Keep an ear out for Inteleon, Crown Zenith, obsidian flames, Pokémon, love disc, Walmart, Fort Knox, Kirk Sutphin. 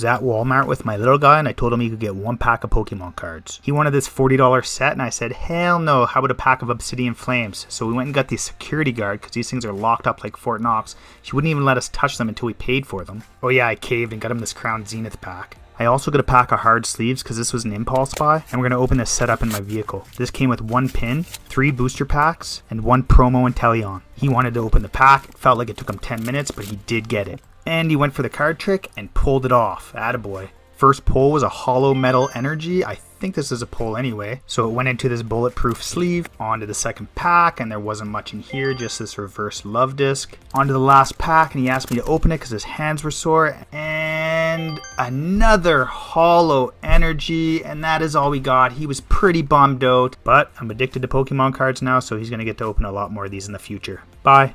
was at Walmart with my little guy and I told him he could get one pack of Pokemon cards. He wanted this $40 set and I said, hell no, how about a pack of Obsidian Flames? So we went and got the security guard because these things are locked up like Fort Knox. She wouldn't even let us touch them until we paid for them. Oh yeah, I caved and got him this Crown Zenith pack. I also got a pack of hard sleeves because this was an impulse buy, and we're going to open this set up in my vehicle. This came with one pin, 3 booster packs, and 1 promo Inteleon. He wanted to open the pack, it felt like it took him 10 minutes, but he did get it. And he went for the card trick and pulled it off, attaboy. First pull was a hollow metal energy, I think this is a pull anyway. So it went into this bulletproof sleeve, onto the second pack, and there wasn't much in here, just this reverse love disc. Onto the last pack, and he asked me to open it because his hands were sore, and another hollow energy, and that is all we got. He was pretty bummed out, but I'm addicted to Pokemon cards now, so he's going to get to open a lot more of these in the future. Bye.